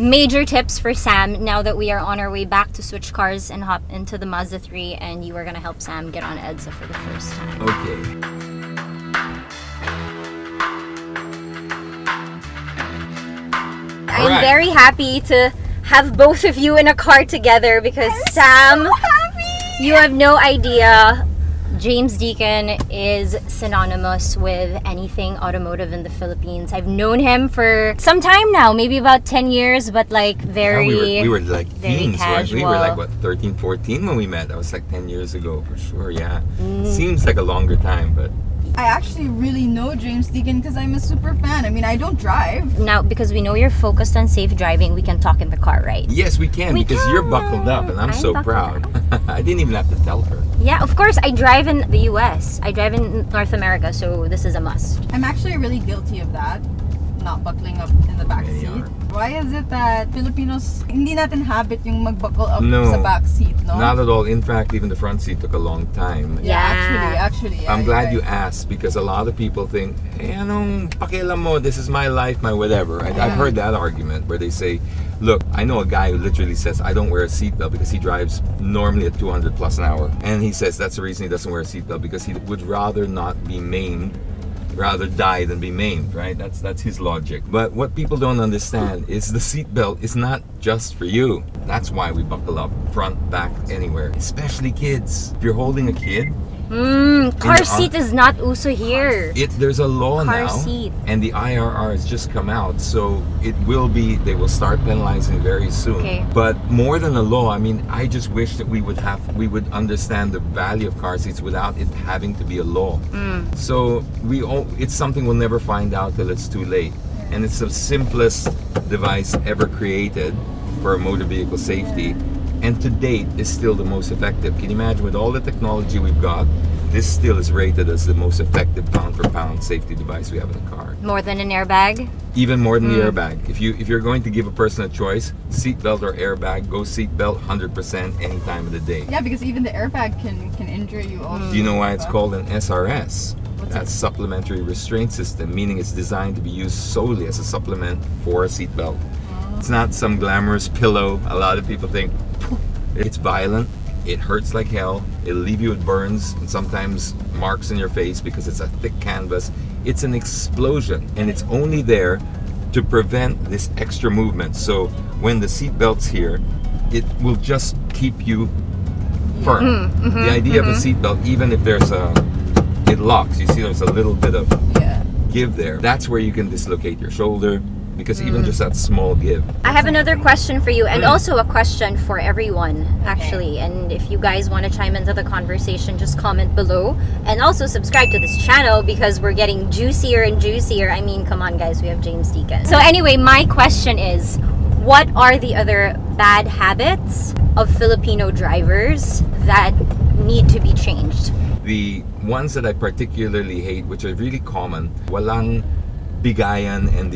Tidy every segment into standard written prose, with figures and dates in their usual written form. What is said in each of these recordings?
major tips for Sam now that we are on our way back to switch cars and hop into the Mazda 3, and you are going to help Sam get on EDSA for the first time. Okay. I'm very happy to have both of you in a car together because Sam, so you have no idea, James Deakin is synonymous with anything automotive in the Philippines. I've known him for some time now, maybe about 10 years, but like very we were like teens, casual. We were like what, 13, 14 when we met? That was like 10 years ago for sure, yeah. Seems like a longer time, but... I actually really know James Deakin because I'm a super fan. I mean, I don't drive. Now, because we know you're focused on safe driving, we can talk in the car, right? Yes, we can, because you're buckled up and I'm so proud. I didn't even have to tell her. Yeah, of course. I drive in the US. I drive in North America, so this is a must. I'm actually really guilty of that, not buckling up in the back seat. Why is it that Filipinos hindi natin habit yung magbuckle up sa back seat, no? Not at all. In fact, even the front seat took a long time. Yeah, actually. Yeah, I'm glad you asked, because a lot of people think, "Hey, anong pakialam mo? This is my life, my whatever." I've heard that argument where they say, "Look, I know a guy who literally says I don't wear a seatbelt because he drives normally at 200 plus an hour, and he says that's the reason he doesn't wear a seatbelt because he would rather not be maimed." Rather die than be maimed, right? That's his logic. But what people don't understand is the seatbelt is not just for you. That's why we buckle up front, back, anywhere. Especially kids. If you're holding a kid, car seat is not uso here. There's a law now, and the IRR has just come out, so it will be, they will start penalizing very soon. Okay. But more than a law, I mean, I just wish that we would understand the value of car seats without it having to be a law. So it's something we'll never find out till it's too late, and it's the simplest device ever created for motor vehicle safety. And to date, is still the most effective. Can you imagine, with all the technology we've got, this still is rated as the most effective pound-for-pound safety device we have in the car. More than an airbag? Even more than the airbag. If you're going to give a person a choice, seatbelt or airbag, go seatbelt 100% any time of the day. Yeah, because even the airbag can injure you also. Do you know why it's called an SRS? That's supplementary restraint system, meaning it's designed to be used solely as a supplement for a seatbelt. It's not some glamorous pillow. A lot of people think it's violent, it hurts like hell, it'll leave you with burns and sometimes marks in your face because it's a thick canvas. It's an explosion, and it's only there to prevent this extra movement. So when the seatbelt's here, it will just keep you firm. The idea of a seatbelt, even if there's it locks, you see there's a little bit of give there. That's where you can dislocate your shoulder, because even just that small give. I have another question for you, and also a question for everyone, actually. And if you guys want to chime into the conversation, just comment below. And also subscribe to this channel, because we're getting juicier and juicier. I mean, come on guys, we have James Deakin. So anyway, my question is, what are the other bad habits of Filipino drivers that need to be changed? The ones that I particularly hate, which are really common, walang bigayan, and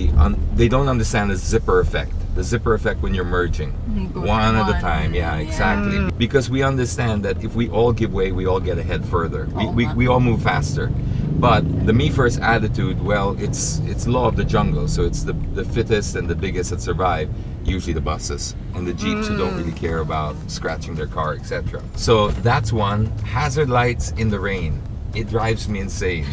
they don't understand the zipper effect. The zipper effect when you're merging. One at a time, yeah, exactly. Because we understand that if we all give way, we all get ahead further. We all move faster. But the me first attitude, well, it's law of the jungle. So it's the fittest and the biggest that survive, usually the buses and the jeeps who don't really care about scratching their car, etc. So that's one. Hazard lights in the rain. It drives me insane.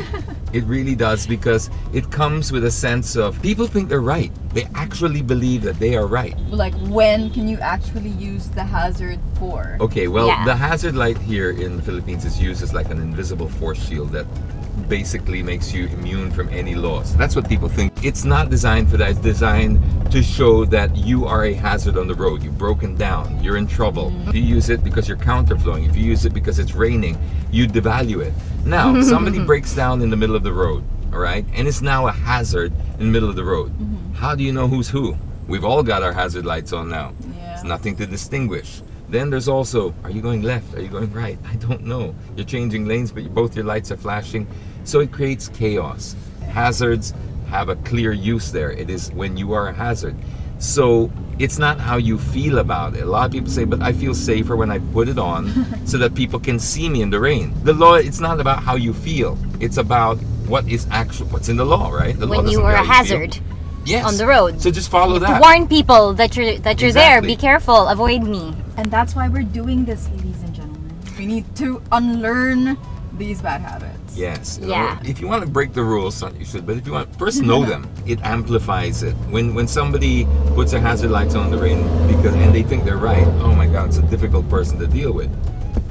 It really does, because it comes with a sense of people think they're right. They actually believe that they are right. Like, when can you actually use the hazard for? Okay, well, the hazard light here in the Philippines is used as like an invisible force shield that basically makes you immune from any loss. That's what people think. It's not designed for that. It's designed to show that you are a hazard on the road. You've broken down. You're in trouble. If you use it because you're counterflowing, if you use it because it's raining, you devalue it. Now, somebody breaks down in the middle of the road, all right? And it's now a hazard in the middle of the road. How do you know who's who? We've all got our hazard lights on now. It's nothing to distinguish. Then there's also, are you going left? Are you going right? I don't know. You're changing lanes, but both your lights are flashing. So it creates chaos. Hazards have a clear use there. It is when you are a hazard. So it's not how you feel about it. A lot of people say, but I feel safer when I put it on so that people can see me in the rain. The law, it's not about how you feel. It's about what's in the law, right? The law doesn't care how you feel. When you are a hazard. Yes. On the road. So just follow that. To warn people that you're exactly there. Be careful. Avoid me. And that's why we're doing this, ladies and gentlemen. We need to unlearn these bad habits. Yes. Yeah. If you want to break the rules, you should. But if you want, first know them. It amplifies it. When somebody puts their hazard lights on the rain and they think they're right, oh my God, it's a difficult person to deal with.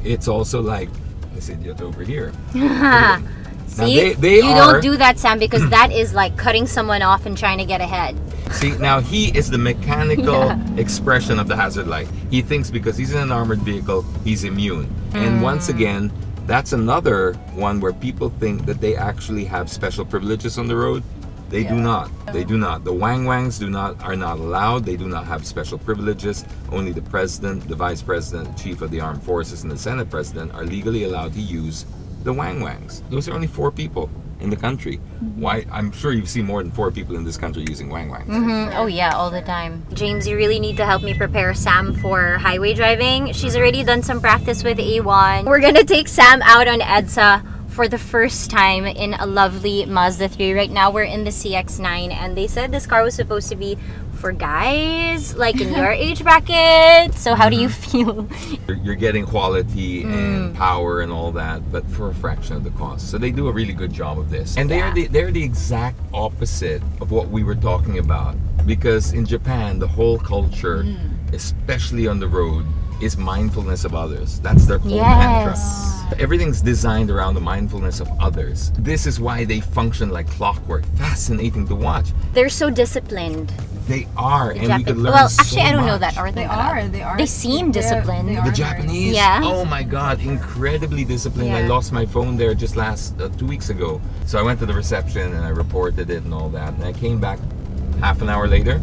It's also like this idiot over here. Now see, you don't do that, Sam, because that is like cutting someone off and trying to get ahead. See, now he is the mechanical expression of the hazard light. He thinks because he's in an armored vehicle, he's immune. And once again, that's another one where people think that they actually have special privileges on the road. They do not. They do not. The Wang Wangs are not allowed. They do not have special privileges. Only the president, the vice president, the chief of the armed forces, and the senate president are legally allowed to use the Wang Wangs. Those are only 4 people in the country. Why? I'm sure you've seen more than 4 people in this country using Wang Wangs. Oh yeah, all the time. James, you really need to help me prepare Sam for highway driving. She's already done some practice with A1. We're gonna take Sam out on EDSA for the first time in a lovely Mazda 3. Right now we're in the CX-9, and they said this car was supposed to be for guys, like in your age bracket. So how do you feel? You're getting quality and power and all that, but for a fraction of the cost. So they do a really good job of this. And they're the exact opposite of what we were talking about. Because in Japan, the whole culture, especially on the road, is mindfulness of others. That's their whole mantra. Everything's designed around the mindfulness of others. This is why they function like clockwork. Fascinating to watch. They're so disciplined. They are, and we could learn so much. They seem disciplined. The Japanese, oh my God, incredibly disciplined. I lost my phone there just last 2 weeks ago. So I went to the reception and I reported it and all that. And I came back half an hour later,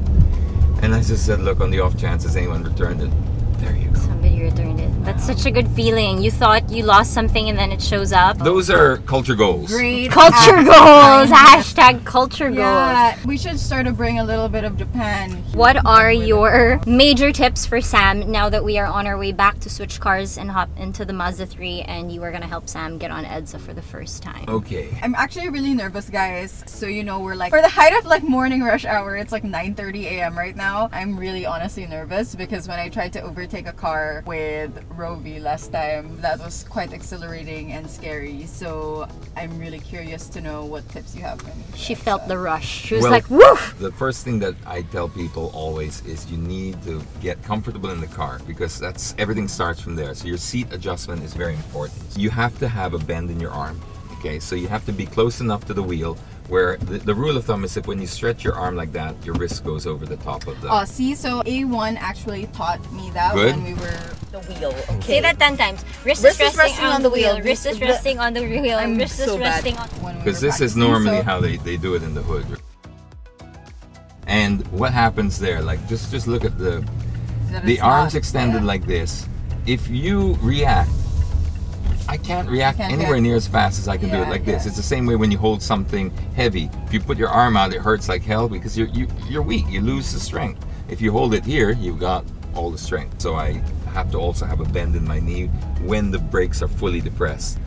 and I just said, look, on the off chance, has anyone returned it? There you go. Somebody returned it. That's such a good feeling. You thought you lost something and then it shows up. Those are culture goals. Great. Culture goals. Hashtag culture goals. We should start to bring a little bit of Japan. What are your major tips for Sam now that we are on our way back to switch cars and hop into the Mazda 3, and you are going to help Sam get on EDSA for the first time? Okay. I'm actually really nervous, guys. So, you know, we're like, for the height of like morning rush hour, it's like 9:30 a.m. right now. I'm really honestly nervous because when I tried to overtake a car with Rovi last time, that was quite exhilarating and scary. So I'm really curious to know what tips you have for me. She felt the rush. She was like, woof! The first thing that I tell people always is you need to get comfortable in the car, because that's everything starts from there. So your seat adjustment is very important. You have to have a bend in your arm. Okay, so you have to be close enough to the wheel where the rule of thumb is that when you stretch your arm like that, your wrist goes over the top of the... Oh, see, so A1 actually taught me that when we were... The wheel, okay. Say that 10 times. Wrist is resting on the wheel. Wrist is resting on the wheel. I'm wrist so is resting on... Because this is normally how they do it in the hood. And what happens there, like, just look at the... The arms extended like this. If you react, I can't react anywhere near as fast as I can do it like this. It's the same way when you hold something heavy. If you put your arm out, it hurts like hell because you're weak. You lose the strength. If you hold it here, you've got all the strength. So I have to also have a bend in my knee when the brakes are fully depressed.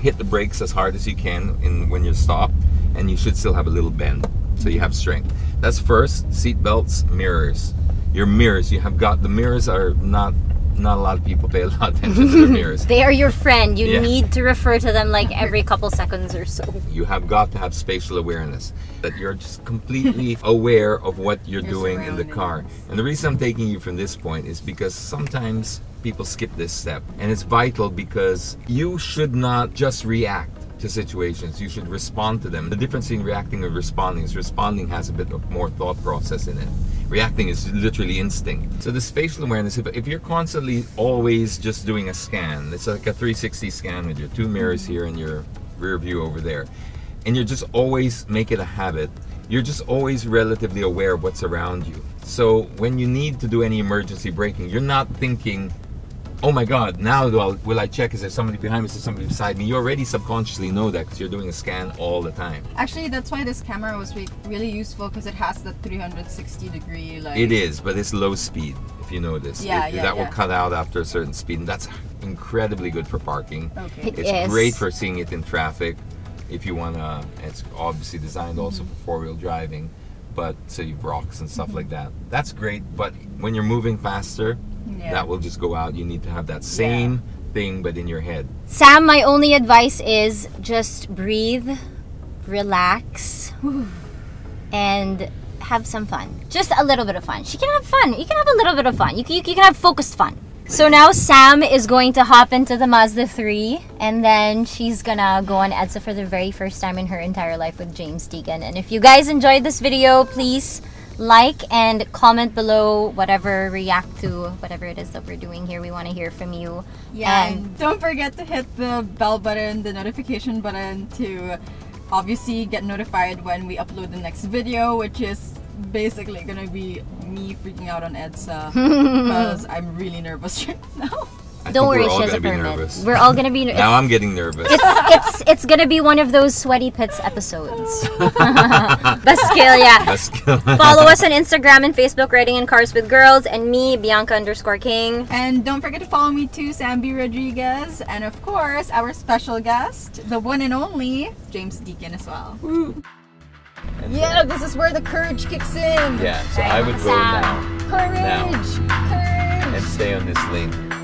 Hit the brakes as hard as you can when you're stopped, and you should still have a little bend so you have strength. That's first. Seat belts, mirrors. Your mirrors, you have got, the mirrors are not a lot of people pay a lot of attention to their mirrors. They are your friend. You need to refer to them like every couple seconds or so. You have got to have spatial awareness, that you're just completely aware of what you're doing in the car. And the reason I'm taking you from this point is because sometimes people skip this step, and it's vital because you should not just react to situations. You should respond to them. The difference between reacting and responding is responding has a bit of more thought process in it. Reacting is literally instinct. So the spatial awareness, if you're constantly always just doing a scan, it's like a 360 scan with your 2 mirrors here and your rear view over there, and you're just always make it a habit, you're just always relatively aware of what's around you. So when you need to do any emergency braking, you're not thinking, oh my God, now will I check, is there somebody behind me, is there somebody beside me? You already subconsciously know that because you're doing a scan all the time. Actually, that's why this camera was really useful, because it has the 360-degree like... It is, but it's low speed, if you notice. Yeah, that will cut out after a certain speed, and that's incredibly good for parking. Okay. It's great for seeing it in traffic. If you want to, it's obviously designed also for four-wheel driving. but save rocks and stuff like that. That's great, but when you're moving faster, that will just go out. You need to have that same thing, but in your head. Sam, my only advice is just breathe, relax, and have some fun. Just a little bit of fun. She can have fun. You can have a little bit of fun. You can have focused fun. So now Sam is going to hop into the Mazda 3 and then she's gonna go on EDSA for the very first time in her entire life with James Deakin. And if you guys enjoyed this video, please like and comment below, whatever, react to whatever it is that we're doing here. We want to hear from you. Yeah, and don't forget to hit the bell button, the notification button, to obviously get notified when we upload the next video, which is basically gonna be me freaking out on EDSA because I'm really nervous right now. Don't worry, she has a permit. We're all gonna be nervous. Now I'm getting nervous. It's gonna be one of those sweaty pits episodes. Best skill, yeah. Best skill. Follow us on Instagram and Facebook, Riding in Cars with Girls, and me, Bianca_King. And don't forget to follow me too, Sambi Rodriguez, and of course our special guest, the one and only James Deakin as well. Woo. Yeah, this is where the courage kicks in. Yeah, so I would go now. Courage! Courage! And stay on this lane.